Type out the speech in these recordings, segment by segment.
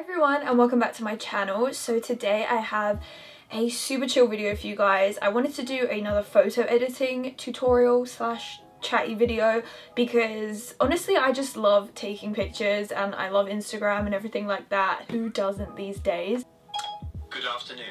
Hi everyone and welcome back to my channel. So today I have a super chill video for you guys. I wanted to do another photo editing tutorial slash chatty video because honestly I just love taking pictures and I love Instagram and everything like that. Who doesn't these days? Good afternoon.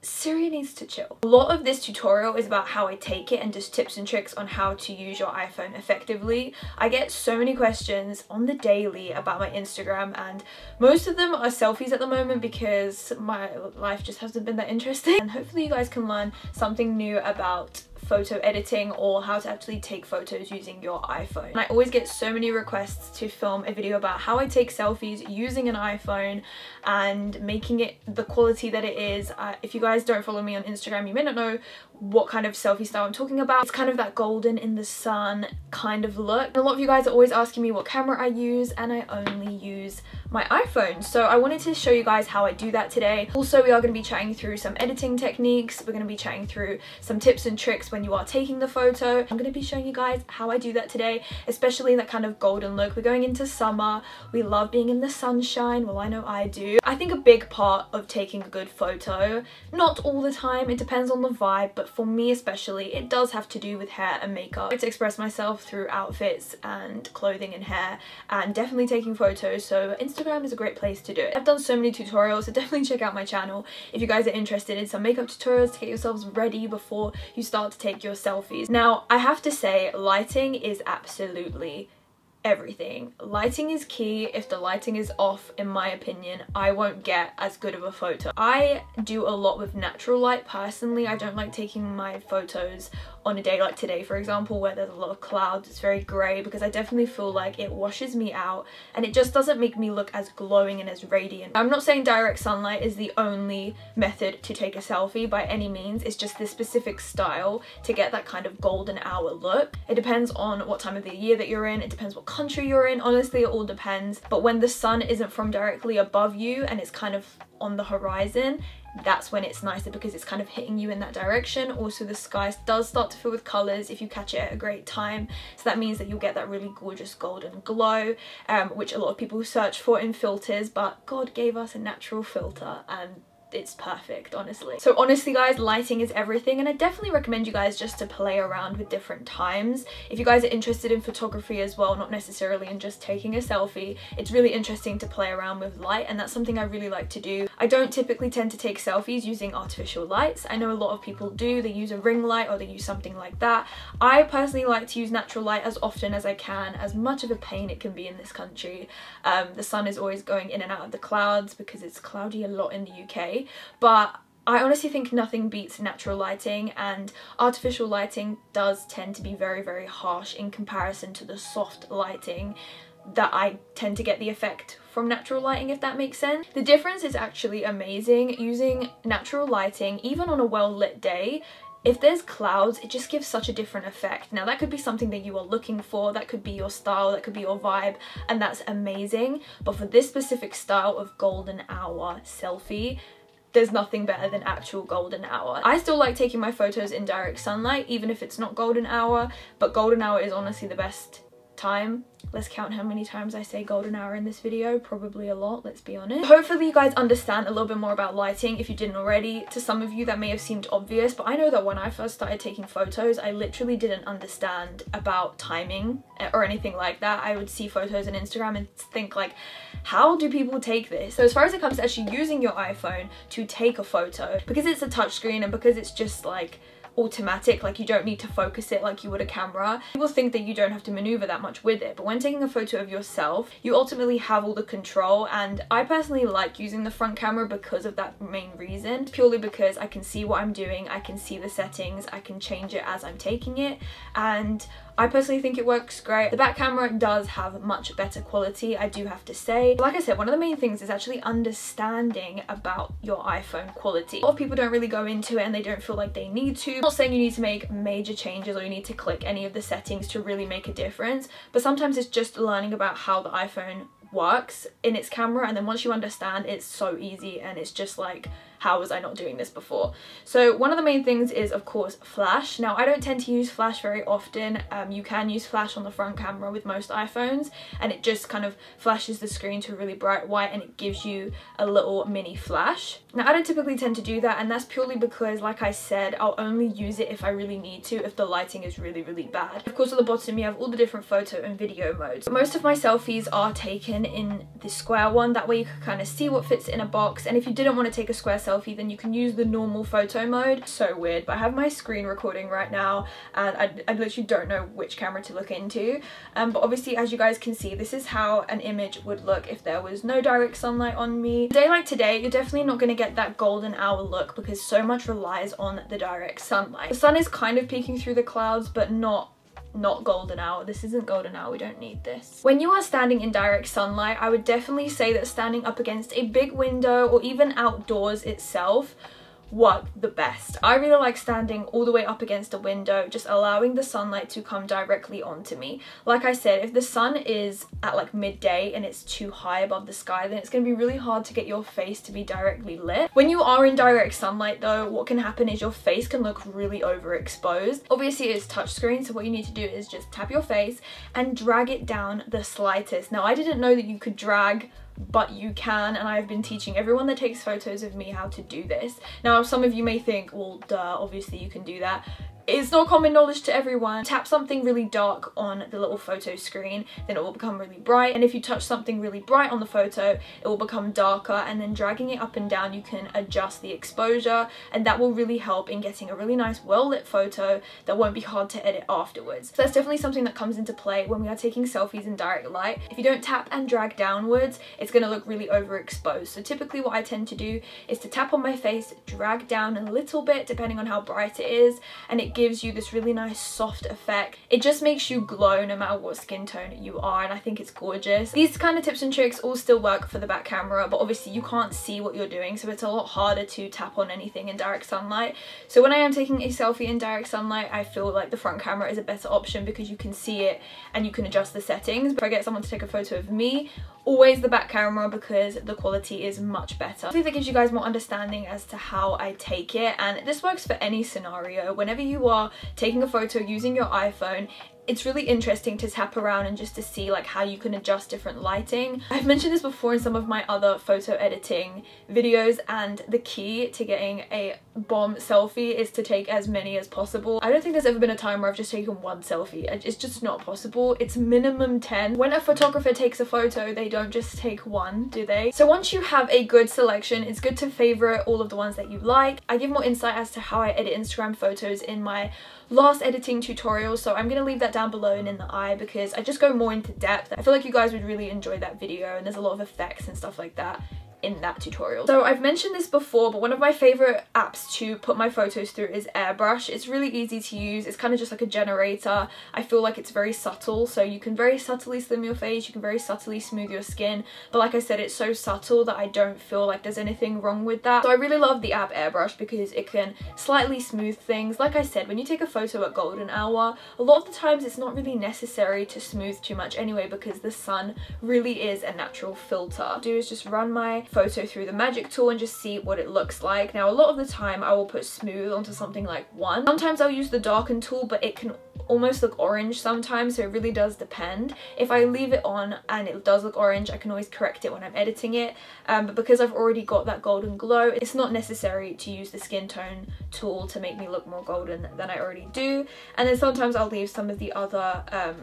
Siri needs to chill. A lot of this tutorial is about how I take it and just tips and tricks on how to use your iPhone effectively. I get so many questions on the daily about my Instagram and most of them are selfies at the moment because my life just hasn't been that interesting. And hopefully you guys can learn something new about photo editing or how to actually take photos using your iPhone. And I always get so many requests to film a video about how I take selfies using an iPhone and making it the quality that it is. If you guys don't follow me on Instagram, you may not know what kind of selfie style I'm talking about. It's kind of that golden in the sun kind of look. And a lot of you guys are always asking me what camera I use, and I only use my iPhone. So I wanted to show you guys how I do that today. Also, we are going to be chatting through some editing techniques. We're going to be chatting through some tips and tricks when you are taking the photo. I'm going to be showing you guys how I do that today, especially in that kind of golden look. We're going into summer. We love being in the sunshine. Well, I know I do. I think a big part of taking a good photo, not all the time, it depends on the vibe, but for me especially, it does have to do with hair and makeup. I like to express myself through outfits and clothing and hair, and definitely taking photos, so Instagram is a great place to do it. I've done so many tutorials, so definitely check out my channel if you guys are interested in some makeup tutorials to get yourselves ready before you start to take your selfies. Now, I have to say, lighting is absolutely everything. Lighting is key. If the lighting is off, in my opinion, I won't get as good of a photo. I do a lot with natural light personally. I don't like taking my photos on a day like today, for example, where there's a lot of clouds. It's very grey because I definitely feel like it washes me out and it just doesn't make me look as glowing and as radiant. I'm not saying direct sunlight is the only method to take a selfie by any means. It's just this specific style to get that kind of golden hour look. It depends on what time of the year that you're in. It depends what country you're in. Honestly, it all depends. But when the sun isn't from directly above you and it's kind of on the horizon, that's when it's nicer because it's kind of hitting you in that direction. Also, the sky does start to fill with colours if you catch it at a great time, so that means that you'll get that really gorgeous golden glow, which a lot of people search for in filters, but God gave us a natural filter and it's perfect, honestly. So honestly guys, lighting is everything, and I definitely recommend you guys just to play around with different times. If you guys are interested in photography as well, not necessarily in just taking a selfie, it's really interesting to play around with light, and that's something I really like to do. I don't typically tend to take selfies using artificial lights. I know a lot of people do. They use a ring light or they use something like that. I personally like to use natural light as often as I can, as much of a pain it can be in this country. The sun is always going in and out of the clouds because it's cloudy a lot in the UK. But I honestly think nothing beats natural lighting, and artificial lighting does tend to be very, very harsh in comparison to the soft lighting that I tend to get the effect from natural lighting, if that makes sense. The difference is actually amazing using natural lighting, even on a well-lit day. If there's clouds, it just gives such a different effect. Now, that could be something that you are looking for, that could be your style, that could be your vibe, and that's amazing. But for this specific style of golden hour selfie, there's nothing better than actual golden hour. I still like taking my photos in direct sunlight, even if it's not golden hour, but golden hour is honestly the best time. Let's count how many times I say golden hour in this video. Probably a lot, let's be honest. Hopefully you guys understand a little bit more about lighting if you didn't already. To some of you that may have seemed obvious, but I know that when I first started taking photos, I literally didn't understand about timing or anything like that. I would see photos on Instagram and think like, how do people take this? So as far as it comes to actually using your iPhone to take a photo, because it's a touchscreen and because it's just like automatic, like you don't need to focus it like you would a camera, people think that you don't have to maneuver that much with it. But when taking a photo of yourself, you ultimately have all the control, and I personally like using the front camera because of that main reason, purely because I can see what I'm doing, I can see the settings, I can change it as I'm taking it, and I personally think it works great. The back camera does have much better quality, I do have to say. Like I said, one of the main things is actually understanding about your iPhone quality. A lot of people don't really go into it and they don't feel like they need to. I'm not saying you need to make major changes or you need to click any of the settings to really make a difference, but sometimes it's just learning about how the iPhone works in its camera, and then once you understand, it's so easy and it's just like how was I not doing this before? So one of the main things is, of course, flash. Now, I don't tend to use flash very often. You can use flash on the front camera with most iPhones, and it just kind of flashes the screen to a really bright white and it gives you a little mini flash. Now, I don't typically tend to do that, and that's purely because, like I said, I'll only use it if I really need to, if the lighting is really bad. Of course, at the bottom you have all the different photo and video modes. Most of my selfies are taken in the square one, that way you can kind of see what fits in a box, and if you didn't want to take a square selfie then you can use the normal photo mode. So weird, but I have my screen recording right now and I literally don't know which camera to look into, but obviously, as you guys can see, this is how an image would look if there was no direct sunlight on me. A day like today, you're definitely not going to get that golden hour look because so much relies on the direct sunlight. The sun is kind of peeking through the clouds, but not golden hour. This isn't golden hour, we don't need this. When you are standing in direct sunlight, I would definitely say that standing up against a big window or even outdoors itself work the best. I really like standing all the way up against a window, just allowing the sunlight to come directly onto me. Like I said, if the sun is at like midday and it's too high above the sky, then it's going to be really hard to get your face to be directly lit. When you are in direct sunlight though, what can happen is your face can look really overexposed. Obviously, it's touchscreen, so what you need to do is just tap your face and drag it down the slightest. Now, I didn't know that you could drag, but you can, and I've been teaching everyone that takes photos of me how to do this. Now, some of you may think, well, duh, obviously you can do that. It's not common knowledge to everyone. Tap something really dark on the little photo screen, then it will become really bright, and if you touch something really bright on the photo, it will become darker, and then dragging it up and down, you can adjust the exposure, and that will really help in getting a really nice, well-lit photo that won't be hard to edit afterwards. So that's definitely something that comes into play when we are taking selfies in direct light. If you don't tap and drag downwards, it's going to look really overexposed. So typically what I tend to do is to tap on my face, drag down a little bit, depending on how bright it is, and it gives you this really nice soft effect. It just makes you glow no matter what skin tone you are, and I think it's gorgeous. These kind of tips and tricks all still work for the back camera, but obviously you can't see what you're doing, so it's a lot harder to tap on anything in direct sunlight. So when I am taking a selfie in direct sunlight, I feel like the front camera is a better option because you can see it and you can adjust the settings. But if I get someone to take a photo of me, always the back camera, because the quality is much better. I think that gives you guys more understanding as to how I take it, and this works for any scenario. Whenever you are taking a photo using your iPhone, it's really interesting to tap around and just to see like how you can adjust different lighting. I've mentioned this before in some of my other photo editing videos, and the key to getting a bomb selfie is to take as many as possible. I don't think there's ever been a time where I've just taken one selfie. It's just not possible. It's minimum 10. When a photographer takes a photo, they don't just take one, do they? So once you have a good selection, it's good to favorite all of the ones that you like. I give more insight as to how I edit Instagram photos in my last editing tutorial, so I'm going to leave that down below and in the eye because I just go more into depth. I feel like you guys would really enjoy that video, and there's a lot of effects and stuff like that in that tutorial. So I've mentioned this before, but one of my favorite apps to put my photos through is Airbrush. It's really easy to use. It's kind of just like a generator. I feel like it's very subtle, so you can very subtly slim your face, you can very subtly smooth your skin, but like I said, it's so subtle that I don't feel like there's anything wrong with that. So I really love the app Airbrush because it can slightly smooth things. Like I said, when you take a photo at golden hour, a lot of the times it's not really necessary to smooth too much anyway because the sun really is a natural filter. What I do is just run my photo through the magic tool and just see what it looks like. Now, a lot of the time I will put smooth onto something like one. Sometimes I'll use the darken tool, but it can almost look orange sometimes, so it really does depend. If I leave it on and it does look orange, I can always correct it when I'm editing it, but because I've already got that golden glow, it's not necessary to use the skin tone tool to make me look more golden than I already do. And then sometimes I'll leave some of the other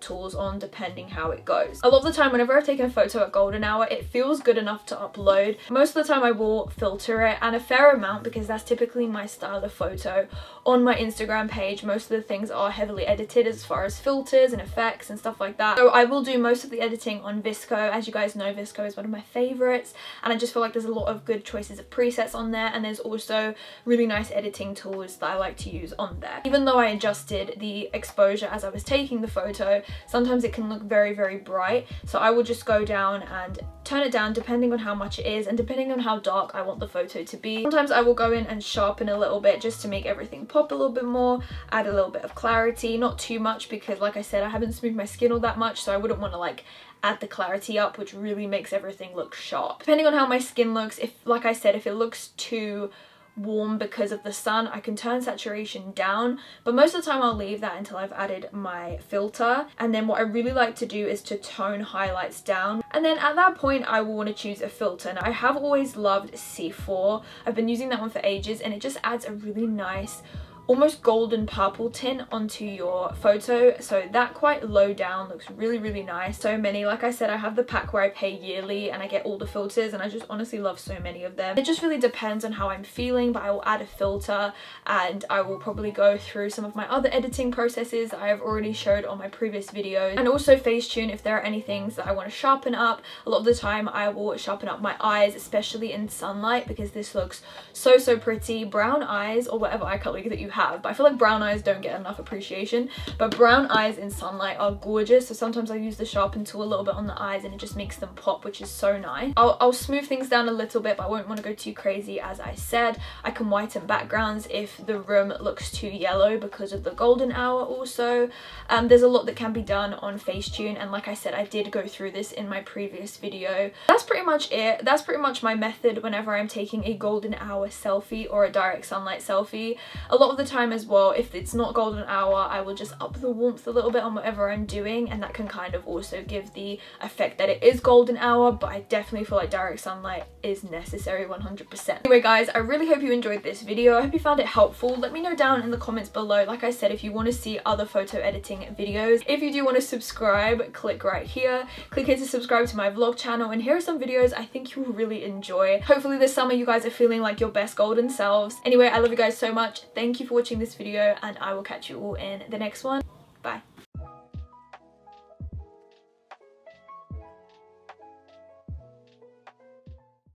tools on depending how it goes. A lot of the time whenever I've taken a photo at golden hour, it feels good enough to upload. Most of the time I will filter it, and a fair amount, because that's typically my style of photo. On my Instagram page, most of the things are heavily edited as far as filters and effects and stuff like that. So I will do most of the editing on VSCO. As you guys know, VSCO is one of my favorites, and I just feel like there's a lot of good choices of presets on there, and there's also really nice editing tools that I like to use on there. Even though I adjusted the exposure as I was taking the photo, sometimes it can look very, very bright. So I will just go down and turn it down depending on how much it is and depending on how dark I want the photo to be. Sometimes I will go in and sharpen a little bit just to make everything pop a little bit more, add a little bit of clarity, not too much because like I said, I haven't smoothed my skin all that much, so I wouldn't want to like add the clarity up, which really makes everything look sharp. Depending on how my skin looks, if like I said, if it looks too warm because of the sun, I can turn saturation down, but most of the time I'll leave that until I've added my filter. And then what I really like to do is to tone highlights down, and then at that point I will want to choose a filter. Now I have always loved C4. I've been using that one for ages, and it just adds a really nice almost golden purple tint onto your photo, so that quite low down looks really, really nice. So many, like I said, I have the pack where I pay yearly and I get all the filters, and I just honestly love so many of them. It just really depends on how I'm feeling, but I will add a filter, and I will probably go through some of my other editing processes that I have already showed on my previous videos, and also Facetune if there are any things that I want to sharpen up. A lot of the time I will sharpen up my eyes, especially in sunlight, because this looks so, so pretty. Brown eyes, or whatever eye color that you have, but I feel like brown eyes don't get enough appreciation, but brown eyes in sunlight are gorgeous. So sometimes I use the sharpen tool a little bit on the eyes and it just makes them pop, which is so nice. I'll smooth things down a little bit, but I won't want to go too crazy. As I said, I can whiten backgrounds if the room looks too yellow because of the golden hour also. There's a lot that can be done on Facetune, and like I said, I did go through this in my previous video. That's pretty much it. That's pretty much my method whenever I'm taking a golden hour selfie or a direct sunlight selfie. A lot of the time as well, if it's not golden hour, I will just up the warmth a little bit on whatever I'm doing, and that can kind of also give the effect that it is golden hour, but I definitely feel like direct sunlight is necessary 100%. Anyway guys, I really hope you enjoyed this video. I hope you found it helpful. Let me know down in the comments below, like I said, if you want to see other photo editing videos. If you do want to subscribe, click right here. Click here to subscribe to my vlog channel, and here are some videos I think you will really enjoy. Hopefully this summer you guys are feeling like your best golden selves. Anyway, I love you guys so much. Thank you for watching this video, and I will catch you all in the next one. Bye.